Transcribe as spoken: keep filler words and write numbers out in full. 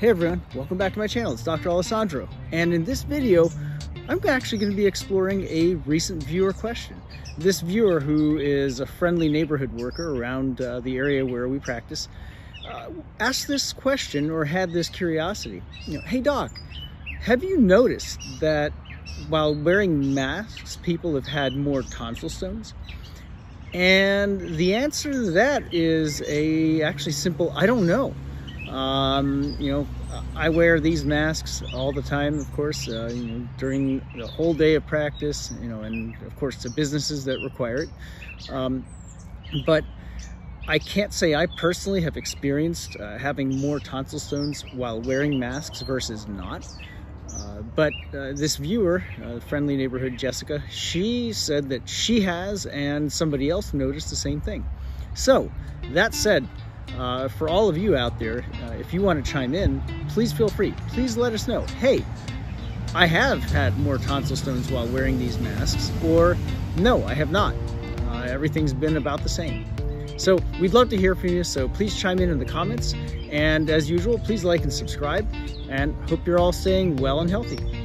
Hey everyone, welcome back to my channel. It's Doctor Alessandro, and in this video I'm actually going to be exploring a recent viewer question. This viewer, who is a friendly neighborhood worker around uh, the area where we practice, uh, asked this question, or had this curiosity. You know, hey doc, have you noticed that while wearing masks people have had more tonsil stones? And the answer to that is a actually simple, I don't know. Um, you know, I wear these masks all the time, of course, uh, you know, during the whole day of practice, you know, and of course to businesses that require it. Um, but I can't say I personally have experienced uh, having more tonsil stones while wearing masks versus not. Uh, but uh, this viewer, uh, friendly neighborhood Jessica, she said that she has, and somebody else noticed the same thing. So that said, Uh, for all of you out there, uh, if you want to chime in, please feel free. Please let us know, hey, I have had more tonsil stones while wearing these masks, or no, I have not. Uh, everything's been about the same. So we'd love to hear from you, so please chime in in the comments. And as usual, please like and subscribe, and hope you're all staying well and healthy.